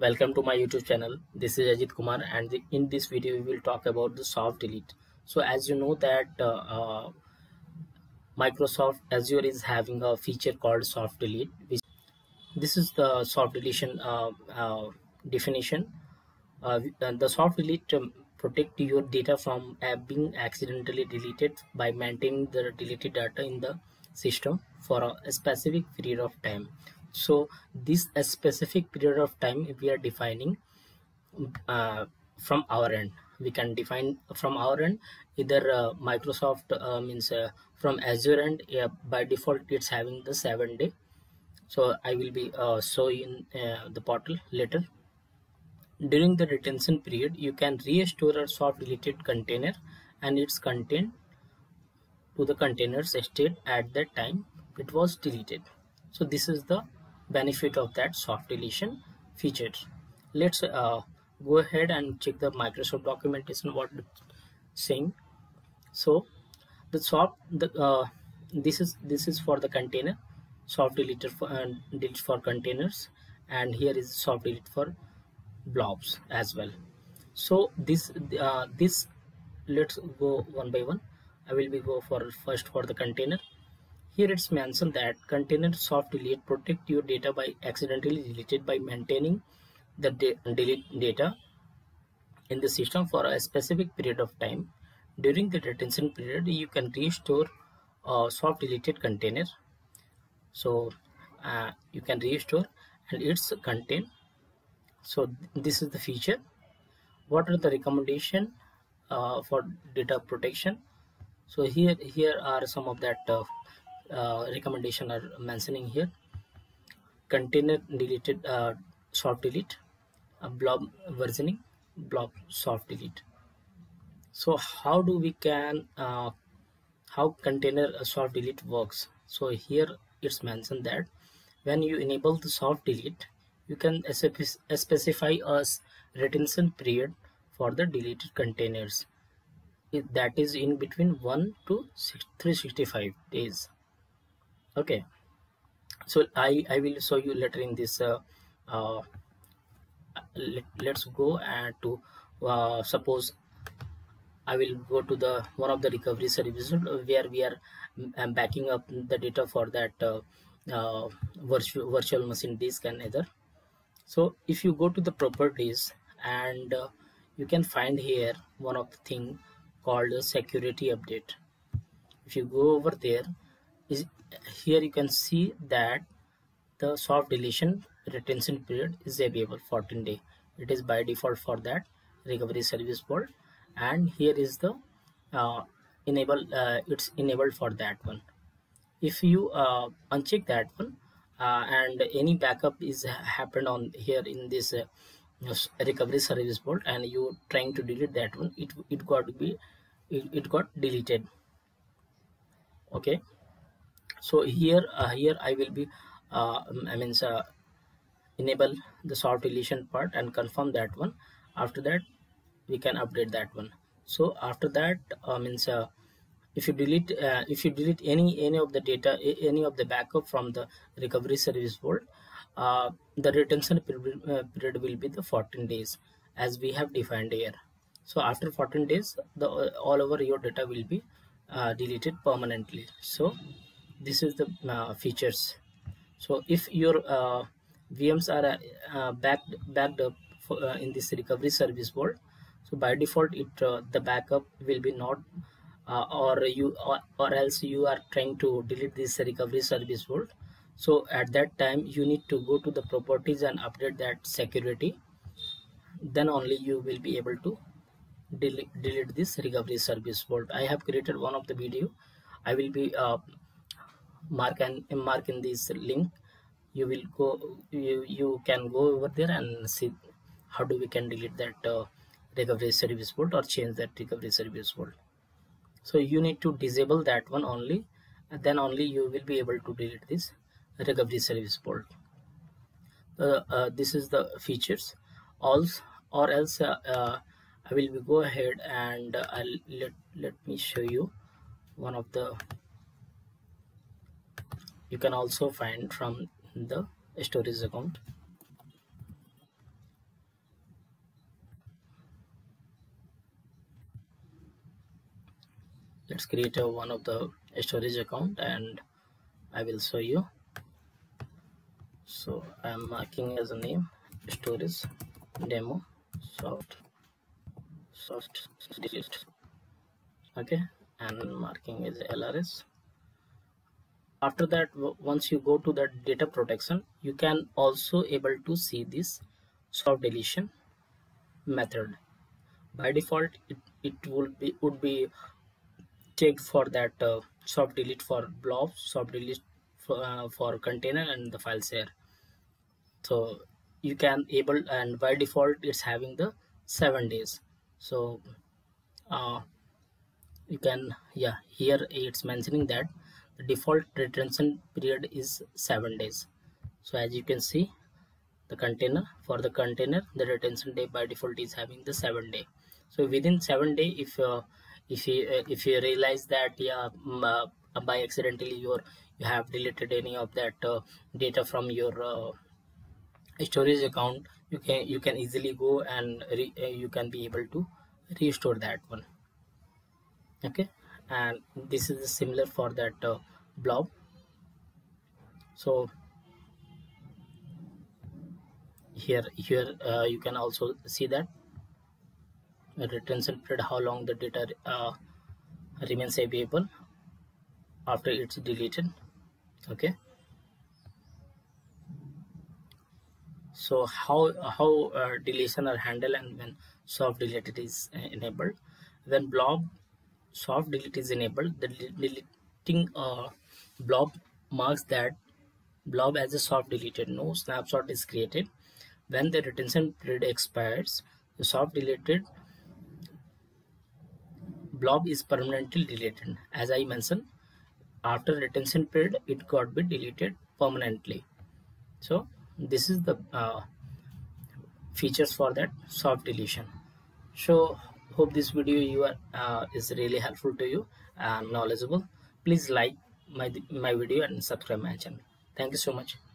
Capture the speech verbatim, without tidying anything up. Welcome to my YouTube channel. This is Ajit Kumar, and the, in this video we will talk about the soft delete. So as you know that uh, uh, Microsoft Azure is having a feature called soft delete. Which this is the soft deletion uh, uh, definition. Uh, the soft delete um, protect your data from uh, being accidentally deleted by maintaining the deleted data in the system for a, a specific period of time. So this a specific period of time we are defining uh, from our end. We can define from our end either uh, Microsoft uh, means uh, from Azure end. Yeah, by default it's having the seven day. So I will be uh, showing uh, the portal later. During the retention period, you can restore a soft deleted container and its content to the container's state at the time it was deleted. So this is the benefit of that soft deletion feature. Let's uh, go ahead and check the Microsoft documentation what it's saying. So the soft the uh, this is this is for the container, soft delete for uh, delete for containers, and here is soft delete for blobs as well. So this uh, this let's go one by one. I will be go for first for the container. Here it's mentioned that container soft delete protect your data by accidentally deleted by maintaining the de delete data in the system for a specific period of time. During the retention period, you can restore uh, soft deleted container. So uh, you can restore and its content. So th this is the feature. What are the recommendation uh, for data protection? So here here are some of that uh, Uh, recommendation are mentioning here. Container deleted uh, soft delete, uh, blob versioning, blob soft delete. So how do we can uh, how container soft delete works? So here it's mentioned that when you enable the soft delete, you can specify a retention period for the deleted containers. It, that is in between one to three sixty-five days. Okay, so I, I will show you later in this. Uh, uh, let, let's go and to uh, suppose I will go to the one of the recovery services where we are um, backing up the data for that uh, uh, virtual virtual machine disk and other. So if you go to the properties and uh, you can find here one of the thing called a security update. If you go over there, is here you can see that the soft deletion retention period is available fourteen day. It is by default for that recovery service world, and here is the uh, enable. Uh, it's enabled for that one. If you uh, uncheck that one uh, and any backup is happened on here in this uh, recovery service world, and you trying to delete that one, it it got to be it, it got deleted. Okay. So here uh, here I will be uh, I mean uh, enable the soft deletion part and confirm that one. After that we can update that one. So after that uh, means uh, if you delete uh, if you delete any any of the data, any of the backup from the recovery service world, uh, the retention period, uh, period will be the fourteen days as we have defined here. So after fourteen days the all over your data will be uh, deleted permanently. So this is the uh, features. So if your uh, V Ms are uh, backed backed up for, uh, in this recovery service world, so by default it uh, the backup will be not uh, or you or, or else you are trying to delete this recovery service world. So at that time you need to go to the properties and update that security, then only you will be able to delete delete this recovery service world. I have created one of the video. I will be uh, mark and mark in this link. You will go you you can go over there and see how do we can delete that uh, recovery service world or change that recovery service world. So you need to disable that one only, and then only you will be able to delete this recovery service world. Uh, uh, this is the features. Also, or else uh, uh, I will go ahead and uh, I'll let let me show you one of the. You can also find from the storage account. Let's create a one of the storage account and I will show you. So I'm marking as a name storage demo soft soft delete, okay, and marking is L R S. After that, once you go to the data protection, you can also able to see this soft deletion method. By default, it, it would be would be checked for that uh, soft delete for blob, soft delete for, uh, for container and the file share. So you can able, and by default it's having the seven days. So uh, you can, yeah, here it's mentioning that the default retention period is seven days. So as you can see, the container, for the container, the retention day by default is having the seven day. So within seven day, if uh, if you uh, if you realize that yeah uh, by accidentally your you have deleted any of that uh, data from your uh, storage account, you can you can easily go and re, uh, you can be able to restore that one, okay. And this is similar for that uh, blob. So here here uh, you can also see that the retention period, how long the data uh, remains available after it's deleted, okay. So how how uh, deletion are handled, and when soft delete is enabled, when blob soft delete is enabled, the deleting uh, blob marks that blob as a soft deleted, no snapshot is created. When the retention period expires, the soft deleted blob is permanently deleted. As I mentioned, after retention period, it got be deleted permanently. So this is the uh, features for that soft deletion. So hope this video you are uh, is really helpful to you and knowledgeable. Please like my my video and subscribe my channel. Thank you so much.